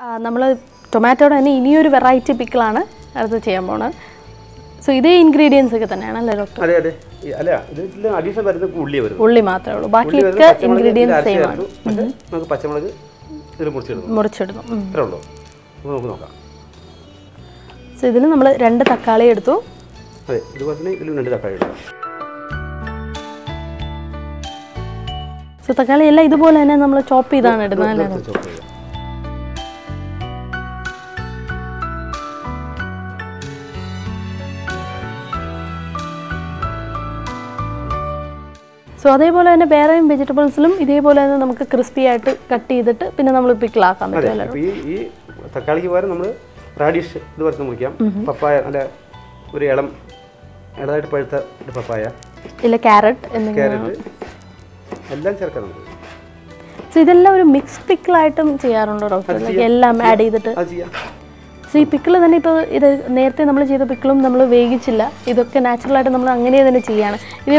We tomato and a variety pickle. So, these ingredients are the ingredients. So, we have vegetables and crispy cut. We have radish, papaya, carrot. So, this is a mixed pickle item. So, pickle is a pickle that is a natural item. This is a very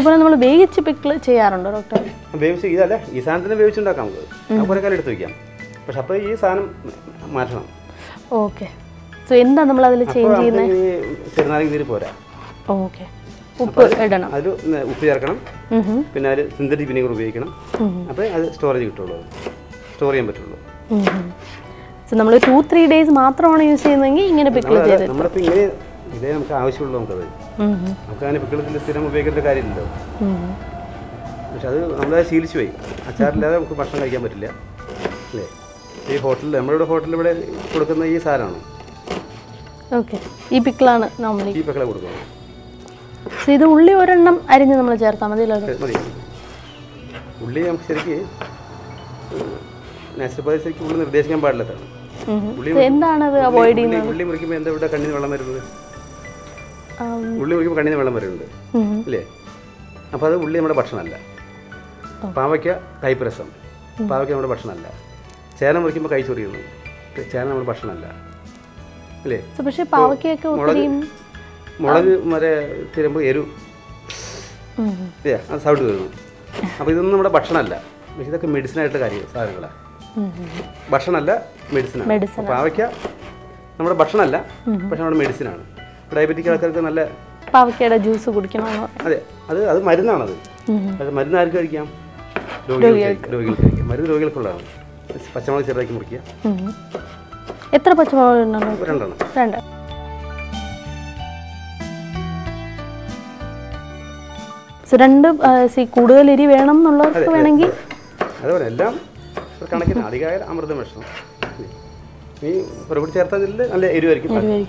good pickle. This is a very good pickle. This is a very good pickle. This is a very good. Okay. So, this is a very good pickle. Okay. So, we 2-3 days only use it. We medicine. Pavakya, our medicine but our medicine diabetic Pavakya juice That's so, So, taste from cherry only. So, we will pick a chamber last. So, we will pick a chamber. So, we will pick a salad. We will pick a salad.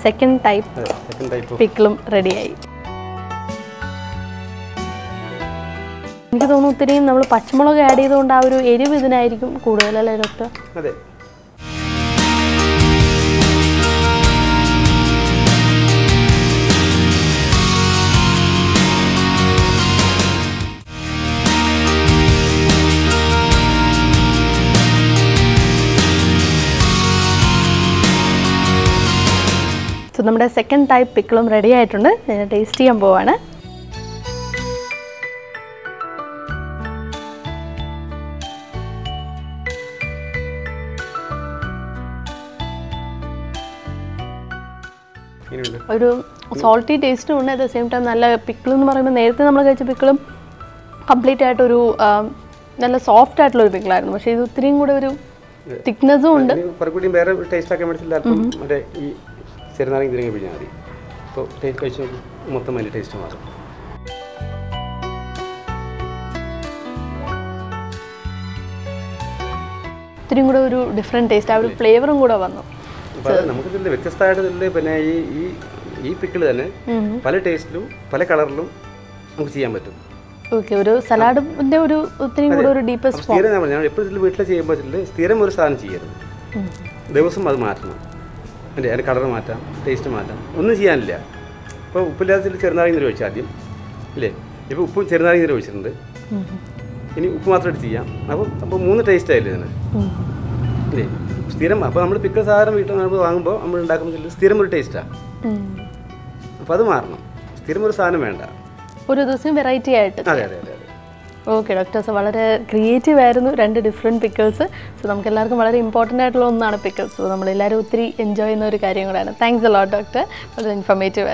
Second type of pickle ready. I think we will add pachmalaga doctor. So, we have a second type pickle ready. Tasty. a salty taste and at the same time pickle complete soft thickness taste. Different taste. I will flavor and good one. But the Victor started the Lebanese pickle and palate taste, palacalalu, Muxiamatu. Okay, salad, they would do three more deepest form. Theorem or Sanchi. There was some Malmata and a Caramata, taste mata. Unusianlia. Pulas in Rochadim. If you put Chernari in Rochande. I taste variety. Okay, doctor, so very creative different pickles. So we are very important pickles. So we are enjoying. Thanks a lot, doctor. Very informative.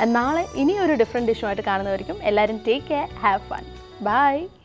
And now, we will see a different dish. Take care. Have fun. Bye.